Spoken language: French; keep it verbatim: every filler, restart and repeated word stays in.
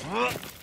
Huh?